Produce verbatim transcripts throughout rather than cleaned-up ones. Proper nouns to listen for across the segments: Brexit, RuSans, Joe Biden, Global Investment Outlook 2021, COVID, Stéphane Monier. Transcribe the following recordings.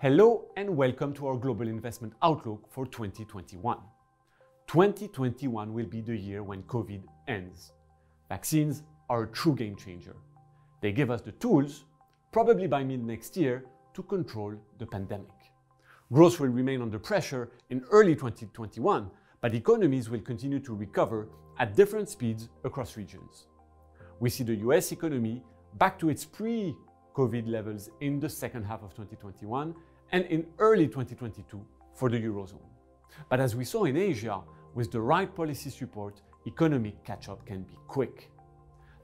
Hello and welcome to our Global Investment Outlook for twenty twenty-one. twenty twenty-one will be the year when COVID ends. Vaccines are a true game changer. They give us the tools, probably by mid-next year, to control the pandemic. Growth will remain under pressure in early twenty twenty-one, but economies will continue to recover at different speeds across regions. We see the U S economy back to its pre-COVID levels in the second half of twenty twenty-one and in early twenty twenty-two for the Eurozone. But as we saw in Asia, with the right policy support, economic catch-up can be quick.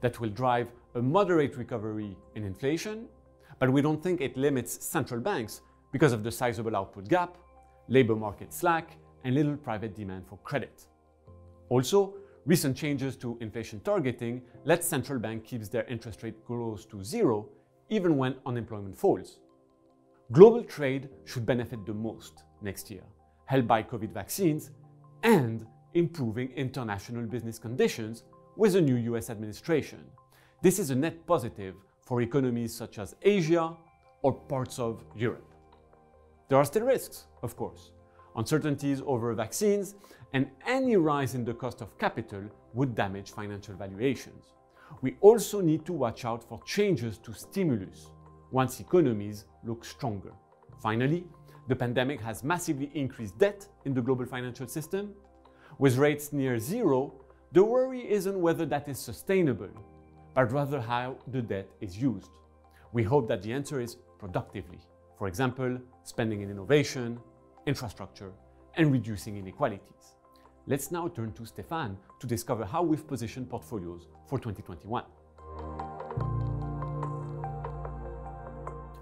That will drive a moderate recovery in inflation, but we don't think it limits central banks because of the sizable output gap, labor market slack, and little private demand for credit. Also, recent changes to inflation targeting let central banks keep their interest rate close to zero even when unemployment falls. Global trade should benefit the most next year, helped by COVID vaccines and improving international business conditions with a new U S administration. This is a net positive for economies such as Asia or parts of Europe. There are still risks, of course. Uncertainties over vaccines and any rise in the cost of capital would damage financial valuations. We also need to watch out for changes to stimulus once economies look stronger. Finally, the pandemic has massively increased debt in the global financial system. With rates near zero, the worry isn't whether that is sustainable, but rather how the debt is used. We hope that the answer is productively. For example, spending in innovation, infrastructure, and reducing inequalities. Let's now turn to Stéphane to discover how we've positioned portfolios for twenty twenty-one.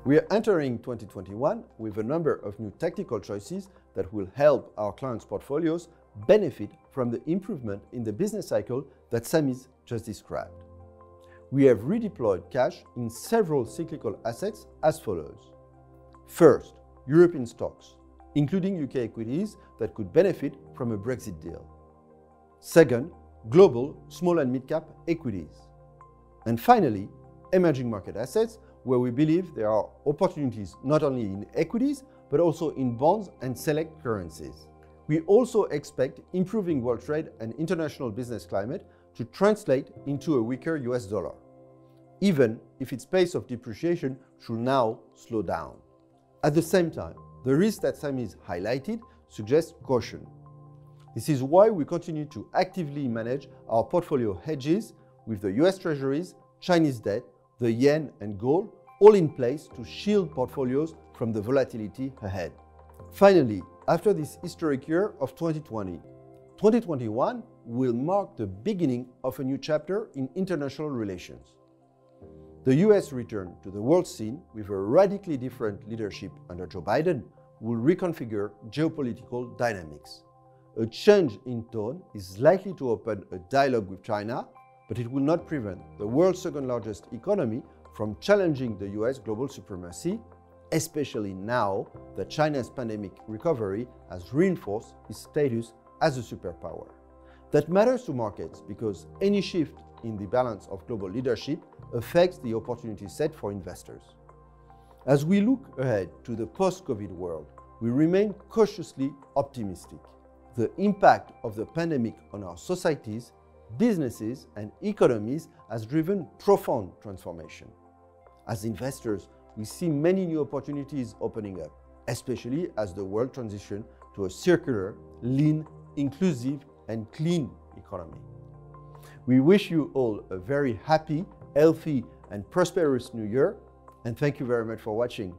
We are entering twenty twenty-one with a number of new tactical choices that will help our clients' portfolios benefit from the improvement in the business cycle that Sammy's just described. We have redeployed cash in several cyclical assets as follows. First, European stocks, including U K equities that could benefit from a Brexit deal. Second, global small and mid-cap equities. And finally, emerging market assets, where we believe there are opportunities not only in equities, but also in bonds and select currencies. We also expect improving world trade and international business climate to translate into a weaker U S dollar, even if its pace of depreciation should now slow down. At the same time, the risk that Sammy's highlighted suggests caution. This is why we continue to actively manage our portfolio hedges with the U S Treasuries, Chinese debt, the yen and gold, all in place to shield portfolios from the volatility ahead. Finally, after this historic year of twenty twenty, twenty twenty-one will mark the beginning of a new chapter in international relations. The U S return to the world scene with a radically different leadership under Joe Biden will reconfigure geopolitical dynamics. A change in tone is likely to open a dialogue with China, but it will not prevent the world's second largest economy from challenging the U S global supremacy, especially now that China's pandemic recovery has reinforced its status as a superpower. That matters to markets because any shift in the balance of global leadership affects the opportunity set for investors. As we look ahead to the post-COVID world, we remain cautiously optimistic. The impact of the pandemic on our societies, businesses, and economies has driven profound transformation. As investors, we see many new opportunities opening up, especially as the world transitions to a circular, lean, inclusive, and clean economy. We wish you all a very happy, healthy, and prosperous new year, and thank you very much for watching.